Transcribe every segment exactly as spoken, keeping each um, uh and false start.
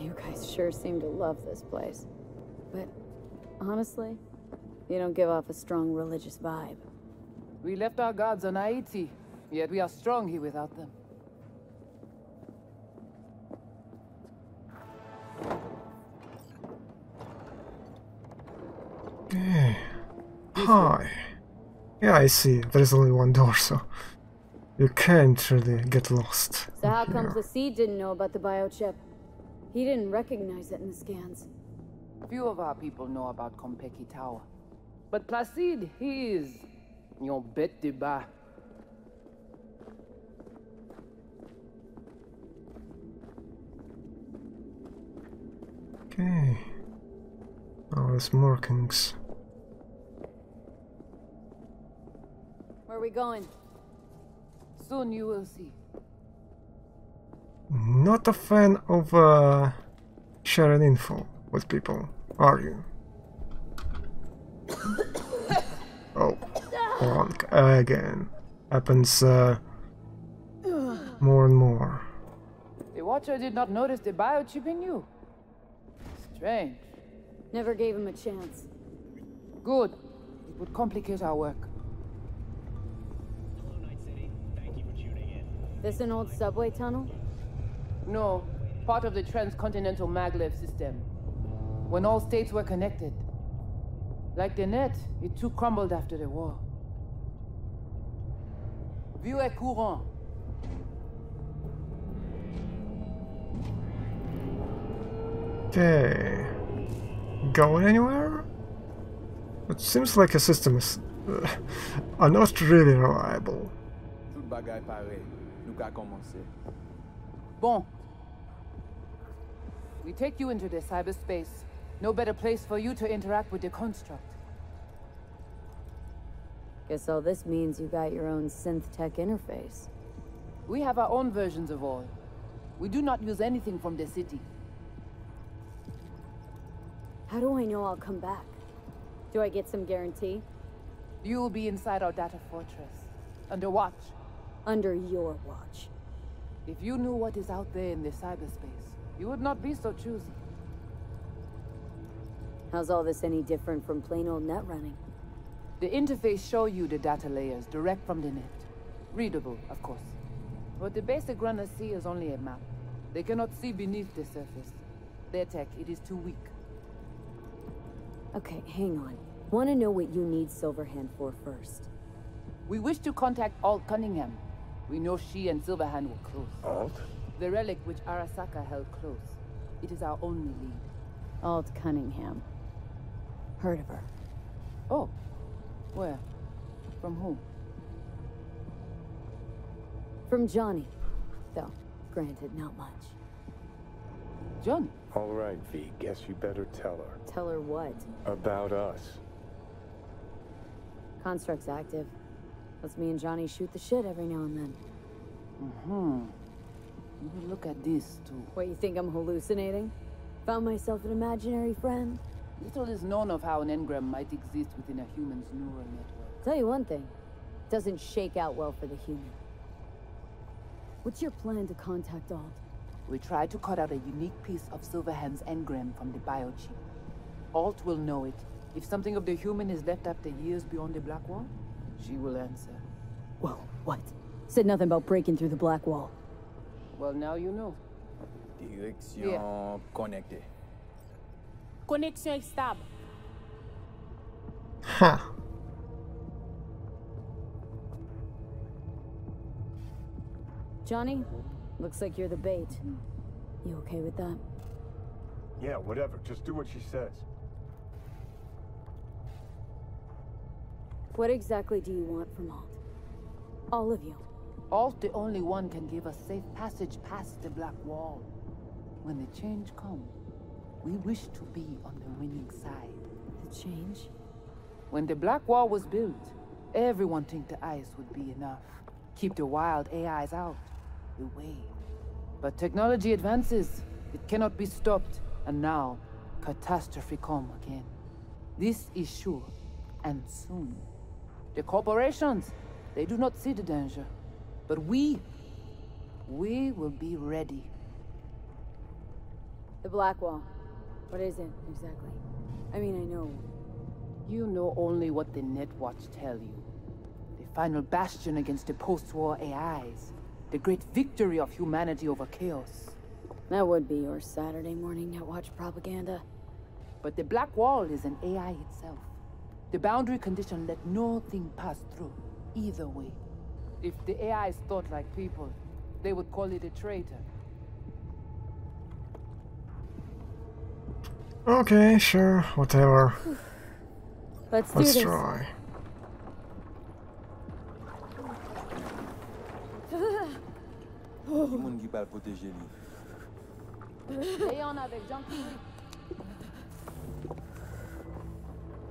You guys sure seem to love this place. But honestly, you don't give off a strong religious vibe. We left our gods on Haiti, yet we are strong here without them. Yeah. Hi. Yeah, I see. There's only one door, so you can't really get lost. So how comes the Seed didn't know about the biochip? He didn't recognize it in the scans. Few of our people know about Kompeki Tower. But Placide, he is your bête de bas. Okay. Oh, there's markings. Where are we going? Soon you will see. Not a fan of uh, sharing info with people, are you? Oh, wrong again. Happens uh, more and more. The Watcher did not notice the biochip in you. Strange. Never gave him a chance. Good. It would complicate our work. Hello, Night City. Thank you for tuning in. This an old subway tunnel? No. Part of the transcontinental maglev system. When all states were connected. Like the net, it too crumbled after the war. Vue et courant. Okay. Going anywhere? It seems like a system is uh, are not really reliable. Toute bagaille pareil. Nous qu'à commencer. Bon. We take you into the cyberspace. No better place for you to interact with the construct. Guess all this means you got your own synth-tech interface. We have our own versions of all. We do not use anything from the city. How do I know I'll come back? Do I get some guarantee? You will be inside our data fortress. Under watch. Under your watch. If you knew what is out there in the cyberspace, you would not be so choosy. How's all this any different from plain old net running? The interface shows you the data layers direct from the net. Readable, of course. What the basic runners see is only a map. They cannot see beneath the surface. Their tech, it is too weak. Okay, hang on. Want to know what you need Silverhand for first? We wish to contact Alt Cunningham. We know she and Silverhand were close. Alt? The relic which Arasaka held close. It is our only lead. Alt Cunningham. Heard of her. Oh. Where? From whom? From Johnny. Though, granted, not much. Johnny? All right, V. Guess you better tell her. Tell her what? About us. Construct's active. Lets me and Johnny shoot the shit every now and then. Mm-hmm. You look at this, too. What, you think I'm hallucinating? Found myself an imaginary friend? Little is known of how an engram might exist within a human's neural network. Tell you one thing. It doesn't shake out well for the human. What's your plan to contact Alt? We try to cut out a unique piece of Silverhand's engram from the biochip. Alt will know it. If something of the human is left after years beyond the Black Wall, she will answer. Whoa, what? Said nothing about breaking through the Black Wall. Well, now you know. Direction yeah. Connected. Connexion stable. Huh. Johnny? Looks like you're the bait. You okay with that? Yeah, whatever. Just do what she says. What exactly do you want from Alt? All of you. Alt, the only one, can give us safe passage past the Black Wall. When the change comes, we wish to be on the winning side. The change? When the Black Wall was built, everyone think the ice would be enough. Keep the wild A Is out. Away. But technology advances, it cannot be stopped, and now catastrophe come again. This is sure, and soon. The corporations, they do not see the danger, but we, we will be ready. The Black Wall. What is it, exactly? I mean, I know. You know only what the Netwatch tell you. The final bastion against the post-war A Is. The great victory of humanity over chaos. That would be your Saturday morning Netwatch propaganda. But the Black Wall is an A I itself. The boundary condition let nothing pass through, either way. If the A Is thought like people, they would call it a traitor. Okay, sure, whatever. Let's, Let's do try.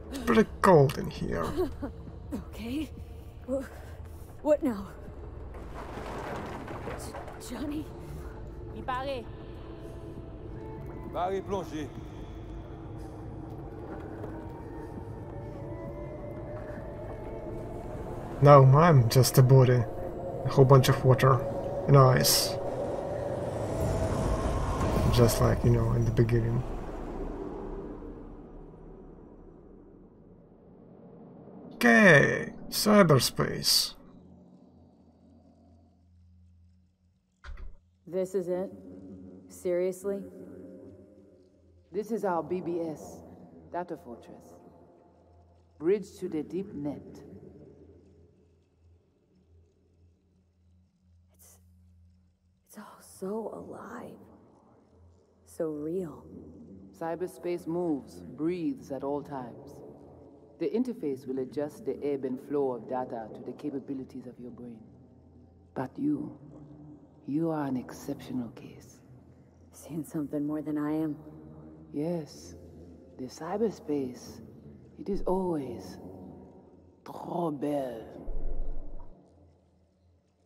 It's pretty cold in here. Okay. What now? Johnny? Il paraît. Barre plongée. No, I'm just a body. A whole bunch of water and ice. Just like, you know, in the beginning. Okay, cyberspace. This is it? Seriously? This is our B B S, Data Fortress. Bridge to the deep net. It's... it's all so alive. So real. Cyberspace moves, breathes at all times. The interface will adjust the ebb and flow of data to the capabilities of your brain. But you... you are an exceptional case. Seeing something more than I am? Yes. The cyberspace, it is always trop belle.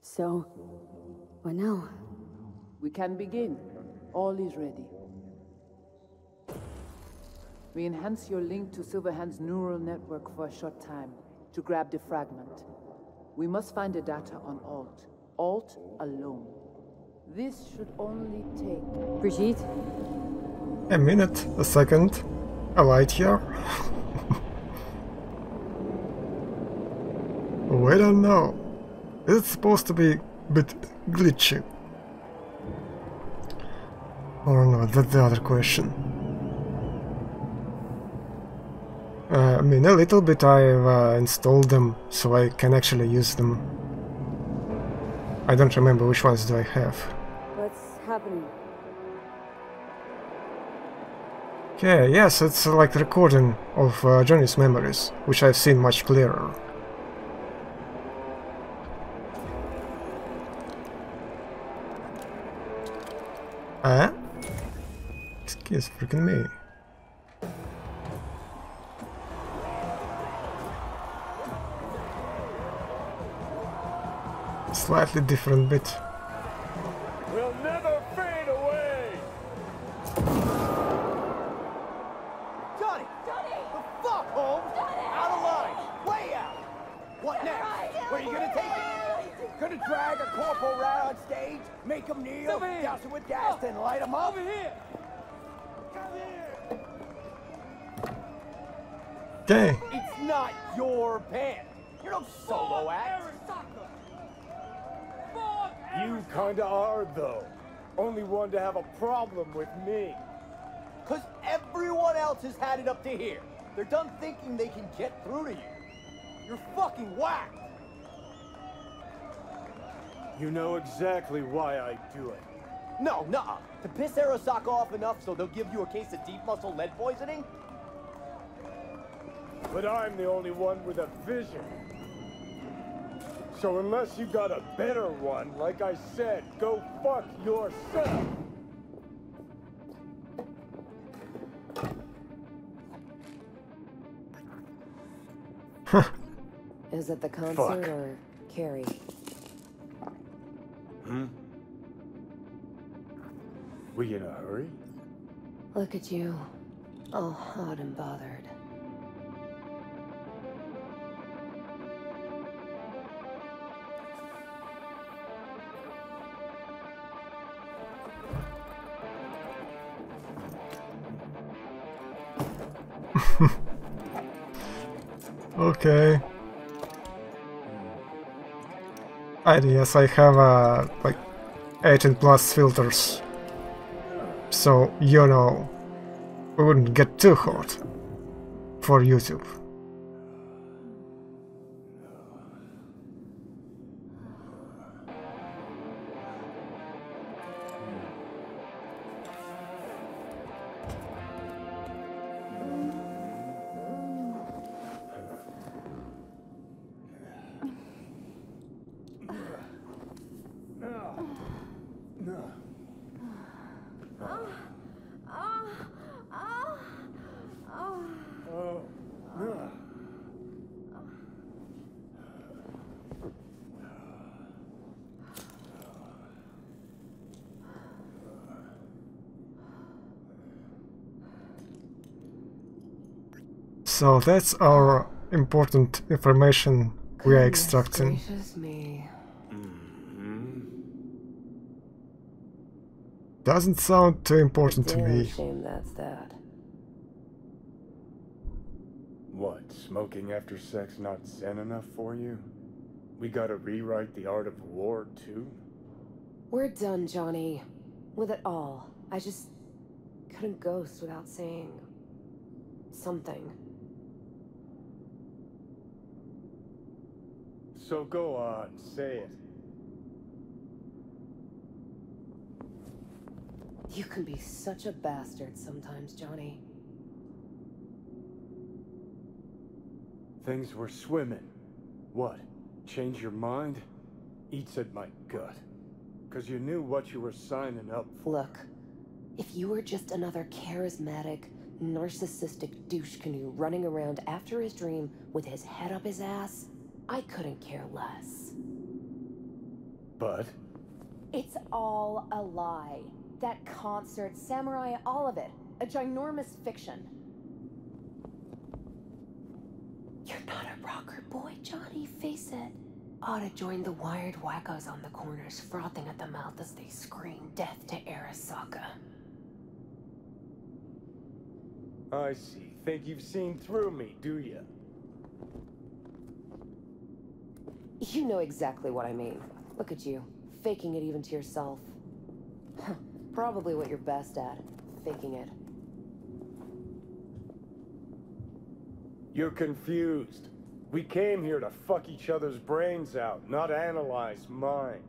So, what now? We can begin. All is ready. We enhance your link to Silverhand's neural network for a short time to grab the fragment. We must find the data on Alt. Alt alone. This should only take... Brigitte? A minute, a second. A light here. We don't know. It's supposed to be a bit glitchy. Or not, that's the other question. Uh, I mean, a little bit I've uh, installed them, so I can actually use them. I don't remember which ones do I have. What's happening? Okay, yes, it's like the recording of uh, Johnny's memories, which I've seen much clearer. Huh? Excuse freaking me. Slightly different bit. We'll never fade away. Johnny! Johnny! The fuck, Holmes! Johnny! Out of line! Way out! What next? Where are you gonna take it? Gonna drag a corporal right on stage, make him kneel, douse it with gas, then light him up? Over here! Come here! Dang. It's not your band. You're no solo act. You kinda are, though. Only one to have a problem with me. Cause everyone else has had it up to here. They're done thinking they can get through to you. You're fucking whacked. You know exactly why I do it. No, nuh-uh. To piss Arasaka off enough so they'll give you a case of deep muscle lead poisoning? But I'm the only one with a vision. So unless you got a better one, like I said, go fuck yourself! Huh. Is it the concert fuck. or Carrie? Hmm? We in a hurry? Look at you. All hot and bothered. Okay. I guess I have a like eighteen plus filters, so you know we wouldn't get too hot for YouTube. So that's our important information we are extracting. Doesn't sound too important to me. Shame that's that. What, smoking after sex not zen enough for you? We gotta rewrite the art of war too? We're done, Johnny. With it all. I just couldn't ghost without saying something. So go on, say it. You can be such a bastard sometimes, Johnny. Things were swimming. What? Change your mind? Eats at my gut. Cause you knew what you were signing up for. Look, if you were just another charismatic, narcissistic douche canoe running around after his dream with his head up his ass, I couldn't care less. But? It's all a lie. That concert, samurai, all of it. A ginormous fiction. You're not a rocker boy, Johnny, face it. Ought to join the wired wackos on the corners, frothing at the mouth as they scream death to Arasaka. I see. Think you've seen through me, do you? You know exactly what I mean. Look at you, faking it even to yourself. Probably what you're best at, faking it. You're confused. We came here to fuck each other's brains out, not analyze mine.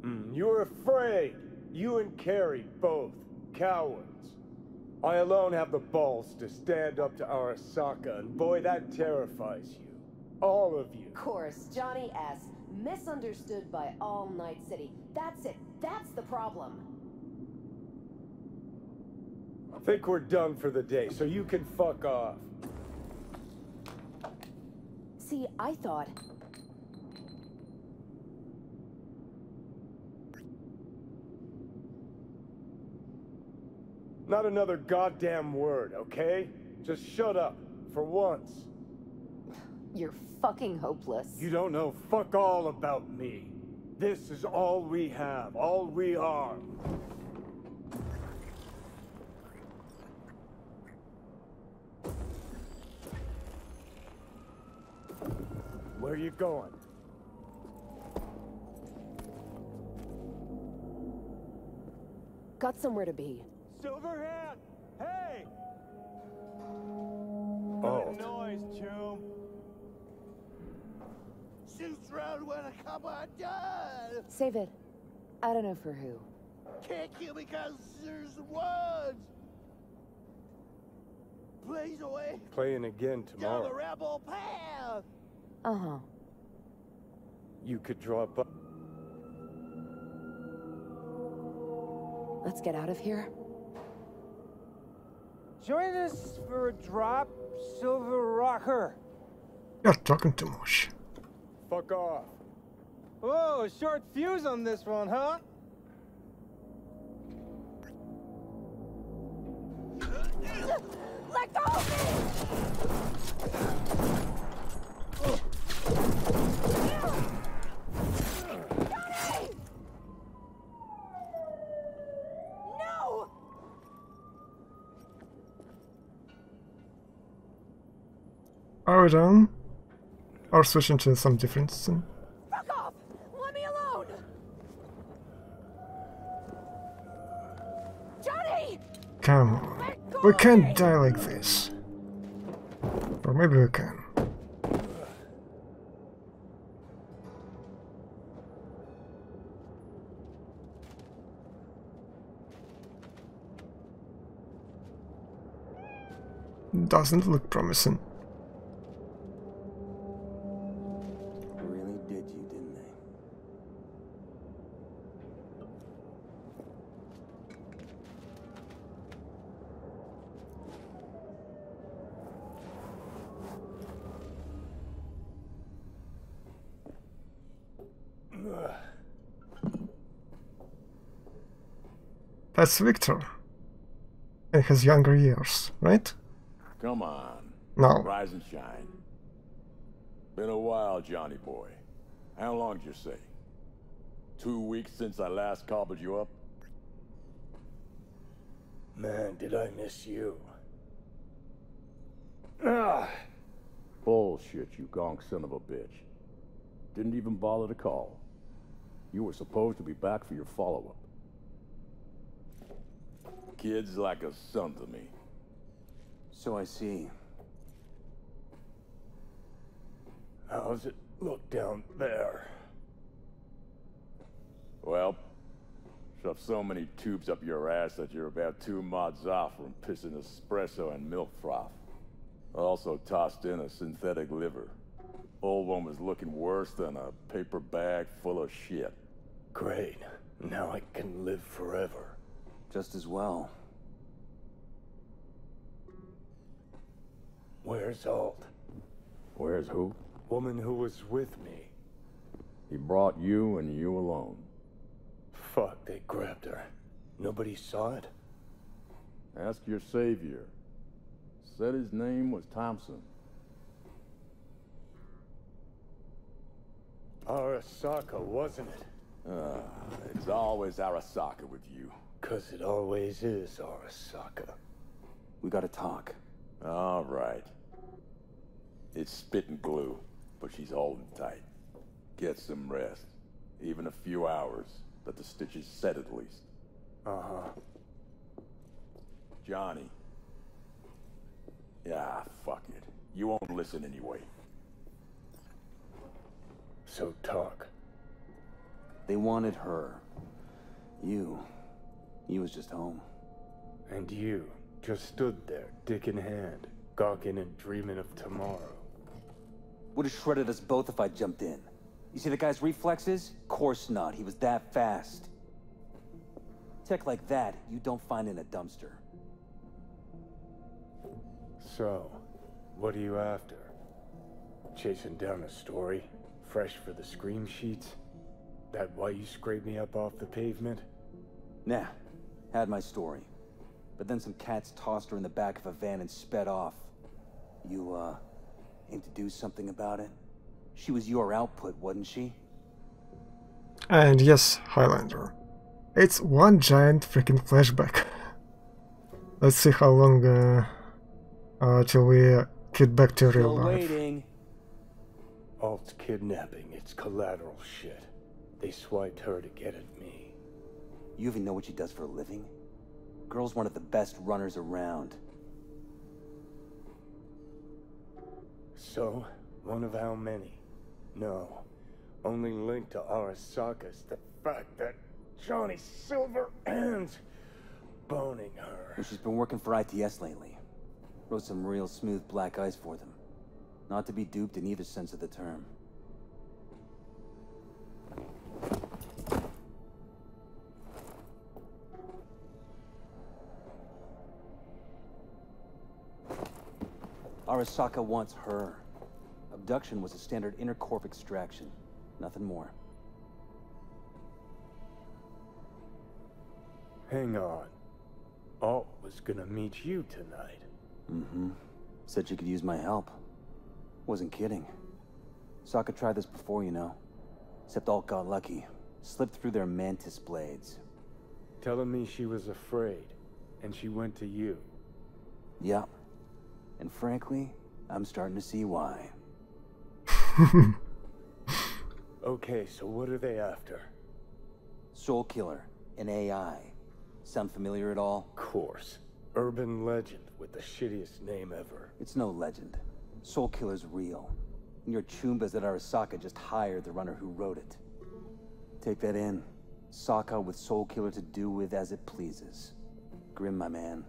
Mm, you're afraid. You and Carrie both. Cowards. I alone have the balls to stand up to Arasaka, and boy, that terrifies you. All of you. Of course, Johnny S. Misunderstood by all Night City. That's it. That's the problem. I think we're done for the day, so you can fuck off. See, I thought... Not another goddamn word, okay? Just shut up, for once. You're fucking hopeless. You don't know fuck all about me. This is all we have, all we are. Where are you going? Got somewhere to be. Silverhand! Hey! Good noise, chum. Shoots round when a couple are done! Save it. I don't know for who. Can't kill because there's ones! Plays away! Playing again tomorrow. Down the rebel path! Uh-huh. You could drop up. Let's get out of here. Join us for a drop, Silver Rocker. You're talking too much. Fuck off. Whoa, short fuse on this one, huh? Let go of me! Hold on. Or switch into some different thing. Fuck off! Let me alone! Johnny! Come on. We can't die like this. Or maybe we can. Doesn't look promising. Really did you, didn't they? That's Victor. In his younger years, right? Come on, no. Rise and shine. Been a while, Johnny boy. How long did you say? Two weeks since I last cobbled you up? Man, did I miss you. Ah. Bullshit, you gonk son of a bitch. Didn't even bother to call. You were supposed to be back for your follow-up. Kid's like a son to me. So I see. How's it look down there? Well, shove so many tubes up your ass that you're about two mods off from pissing espresso and milk froth. I also tossed in a synthetic liver. Old one was looking worse than a paper bag full of shit. Great. Now I can live forever. Just as well. Where's Alt? Where's who? Woman who was with me. He brought you and you alone. Fuck, they grabbed her. Nobody saw it? Ask your savior. Said his name was Thompson. Arasaka, wasn't it? Uh, it's always Arasaka with you. 'Cause it always is Arasaka. We gotta talk. All right. It's spit and glue, but she's holding tight. Get some rest. Even a few hours. Let the stitches set at least. Uh-huh. Johnny. Yeah, fuck it. You won't listen anyway. So talk. They wanted her. You. You was just home. And you. Just stood there, dick in hand, gawking and dreaming of tomorrow. Would have shredded us both if I jumped in. You see the guy's reflexes? Course not, he was that fast. Tech like that, you don't find in a dumpster. So, what are you after? Chasing down a story? Fresh for the scream sheets? That why you scraped me up off the pavement? Nah, had my story. But then some cats tossed her in the back of a van and sped off. You, uh, aimed to do something about it? She was your output, wasn't she? And yes, Highlander. It's one giant freaking flashback. Let's see how long, uh, uh till we uh, get back to real life. Waiting. Alt's kidnapping, it's collateral shit. They swiped her to get at me. You even know what she does for a living? Girl's one of the best runners around. So, one of how many? No. Only link to Arasaka is the fact that Johnny Silverhand's boning her. Well, she's been working for I T S lately. Wrote some real smooth black ice for them. Not to be duped in either sense of the term. Arasaka wants her. Abduction was a standard intercorp extraction. Nothing more. Hang on. Alt was gonna meet you tonight. Mm-hmm. Said you could use my help. Wasn't kidding. Sokka tried this before, you know. Except Alt got lucky. Slipped through their mantis blades. Telling me she was afraid. And she went to you. Yeah. And frankly, I'm starting to see why. Okay, so what are they after? Soulkiller, an A I. Sound familiar at all? Of course. Urban legend with the shittiest name ever. It's no legend. Soulkiller's real. And your Chumbas at Arasaka just hired the runner who wrote it. Take that in. Saka with Soulkiller to do with as it pleases. Grim, my man.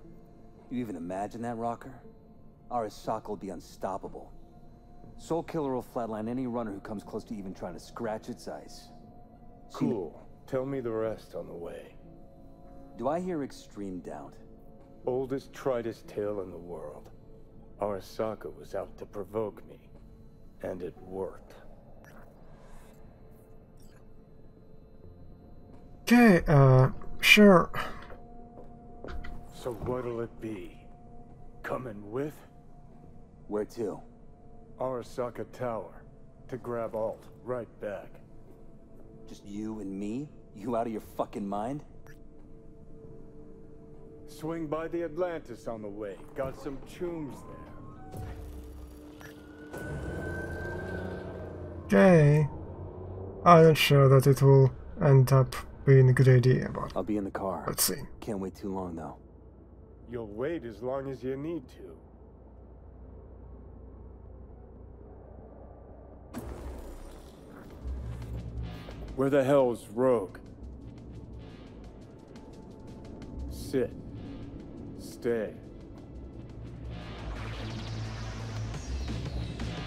You even imagine that, Rocker? Arasaka will be unstoppable. Soulkiller will flatline any runner who comes close to even trying to scratch its ice. Cool. Tell me the rest on the way. Do I hear extreme doubt? Oldest, tritest tale in the world. Arasaka was out to provoke me. And it worked. Okay, uh, sure. So what'll it be? Coming with? Where to? Arasaka Tower. To grab Alt, right back. Just you and me? You out of your fucking mind? Swing by the Atlantis on the way. Got some chooms there. Okay. I'm not sure that it will end up being a good idea, but I'll be in the car. Let's see. Can't wait too long though. You'll wait as long as you need to. Where the hell's Rogue? Sit. Stay.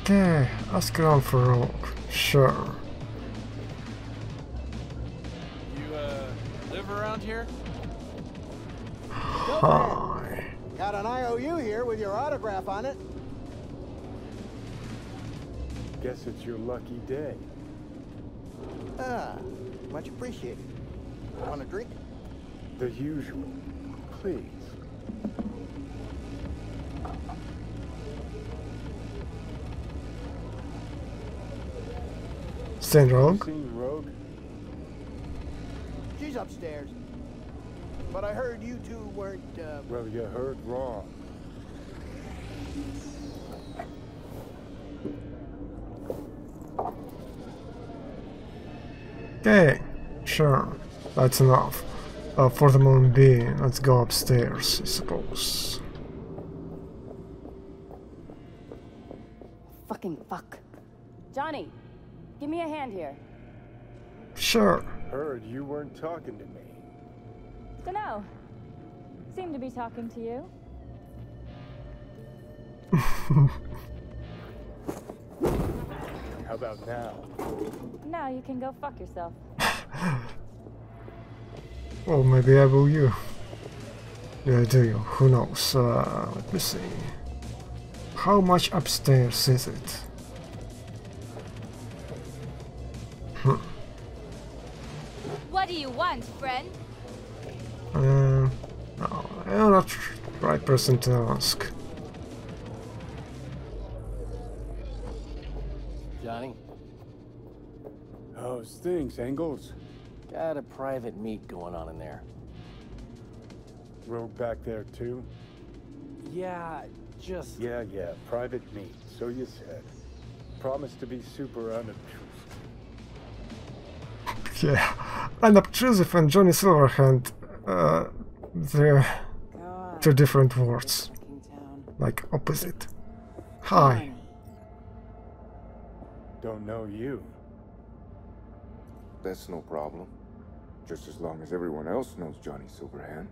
Okay, let's go for Rogue. Sure. You, uh, live around here? Hi. Got an I O U here with your autograph on it. Guess it's your lucky day. Ah, much appreciated. Want a drink? The usual, please. Saint Rogue? Rogue? She's upstairs. But I heard you two weren't, uh... Well, you heard wrong. Okay, sure, that's enough. Uh, for the moment being, let's go upstairs, I suppose. Fucking fuck. Johnny, give me a hand here. Sure. Heard you weren't talking to me. Dunno. Seem to be talking to you. How about now? Now you can go fuck yourself. Well, maybe I will you. Yeah, I do you. Who knows? Uh, let me see. How much upstairs is it? Hm. What do you want, friend? Uh, no, I'm not the right person to ask. Johnny? How's things, Angles? Got a private meet going on in there. Rogue back there, too? Yeah, just... Yeah, yeah, private meet, so you said. Promise to be super unobtrusive. Yeah, unobtrusive and Johnny Silverhand, uh, they're two different words. Like, opposite. Hi. Don't know you. That's no problem. Just as long as everyone else knows Johnny Silverhand.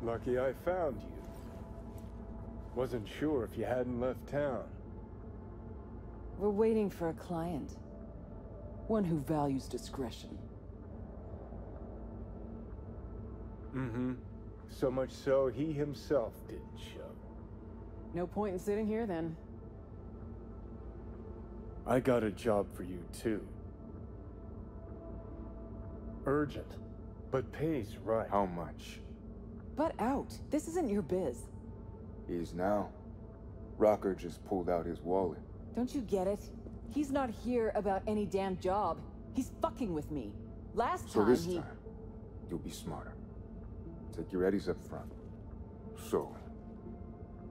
Lucky I found you. Wasn't sure if you hadn't left town. We're waiting for a client. One who values discretion. Mm-hmm. So much so he himself didn't show. No point in sitting here then. I got a job for you too. Urgent, but pays right. How much? But out. This isn't your biz. Is now. Rocker just pulled out his wallet. Don't you get it? He's not here about any damn job. He's fucking with me. Last time he... So this time, you'll be smarter. Take your eddies up front. So,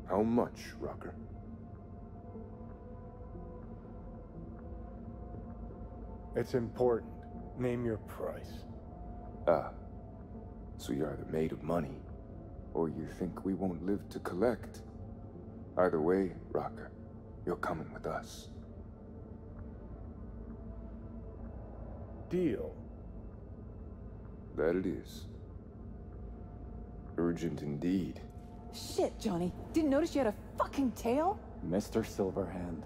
how much, Rocker? It's important. Name your price. Ah. So you're either made of money, or you think we won't live to collect. Either way, Rocker, you're coming with us. Deal. That it is. Urgent indeed. Shit, Johnny. Didn't notice you had a fucking tail? Mister Silverhand,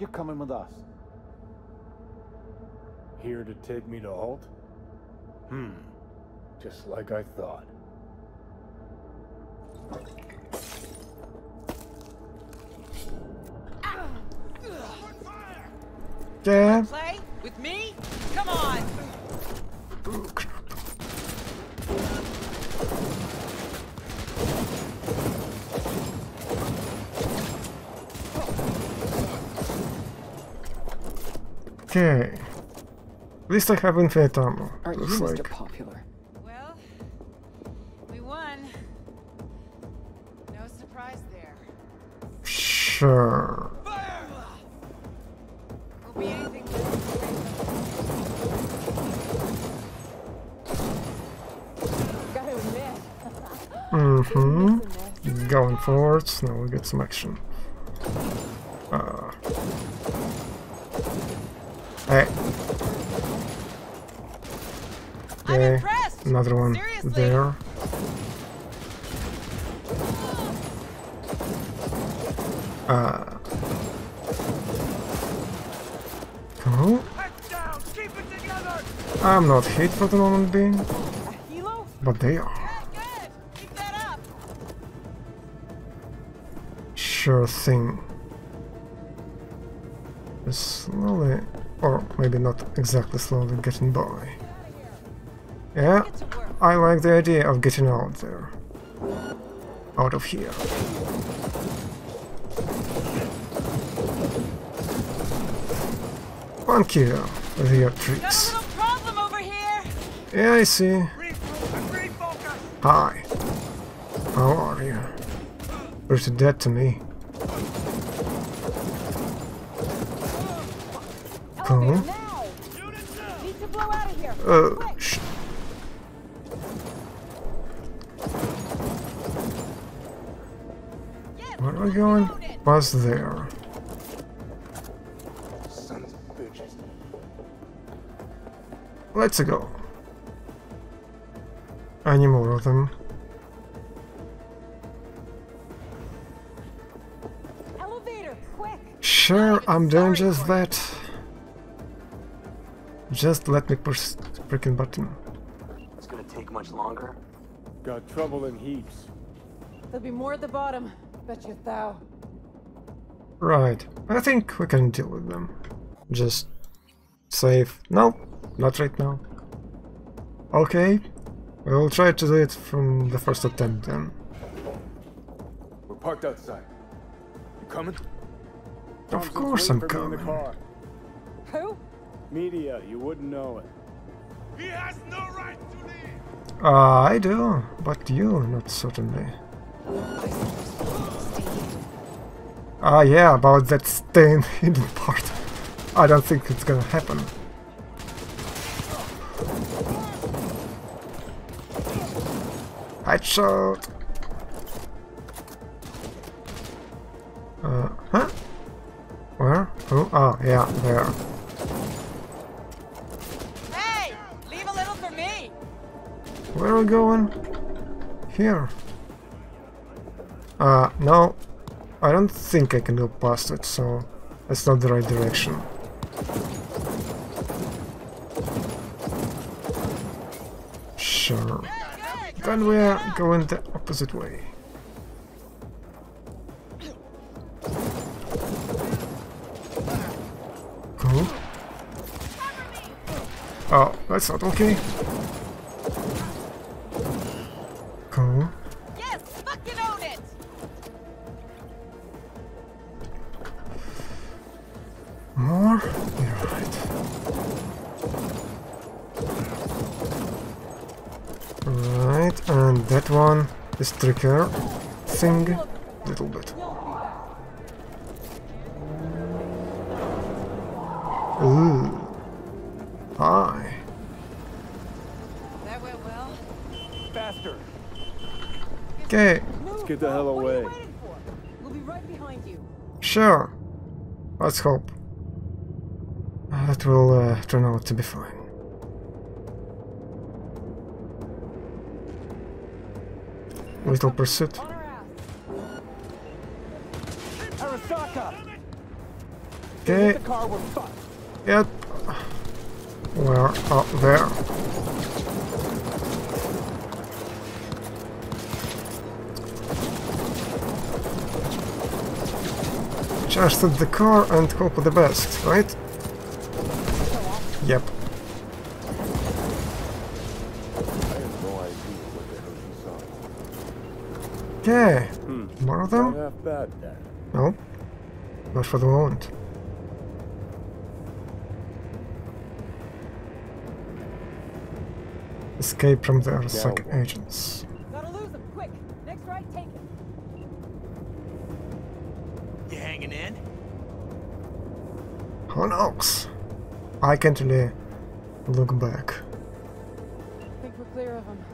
you're coming with us. Here to take me to Alt? Hmm. Just like I thought. Damn. Play with me? Come on. Okay. At least I have infinite ammo. Aren't you Mister Popular? Well, we won. No surprise there. Sure. Mm-hmm. Going forwards, now we get some action. Uh. Hey. Okay. Another one there. Uh. Cool. I'm not hit for the moment being, but they are. Sure thing. Slowly, or maybe not exactly slowly, getting by. Yeah, I like the idea of getting out there. Out of here. One kill with your tricks. Yeah, I see. Hi. How are you? You're dead to me. Cool. Uh, sh Where are we going? What's there? Let's go. Any more of them? Elevator, quick. Sure, I'm doing just that. Just let me push the freaking button. It's gonna take much longer. Got trouble in heaps. There'll be more at the bottom. Bet you thou. Right. I think we can deal with them. Just save. No, not right now. Okay. We'll try to do it from the first attempt then. We're parked outside. You coming? Of course I'm coming. Who? Media, you wouldn't know it. He has no right to leave. Ah, uh, I do, but you not certainly. Ah, uh, yeah, about that stain hidden part. I don't think it's gonna happen. Headshot. Uh huh? Where? Oh, ah, yeah, there. Where are we going? Here. Uh, no. I don't think I can go past it, so that's not the right direction. Sure. Then we're going the opposite way. Cool. Oh, that's not okay. Right, and that one is trickier. thing a little bit. Ooh. Hi. That went well. Faster. Okay. Let's get the hell away. What are you waiting for? We'll be right behind you. Sure. Let's hope. That will uh, turn out to be fine. Little pursuit. Arasaka. Okay. Yep. We're up there. Charge at the car and hope for the best, right? Yep. Okay. Hmm. More of them? No. Not for the moment. Escape from the Arasaka yeah. agents. Gotta lose them, quick. Next right, take it. You hanging in? Who knows? I can't really look back. I think we're clear of them.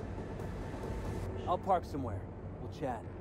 I'll park somewhere. We'll chat.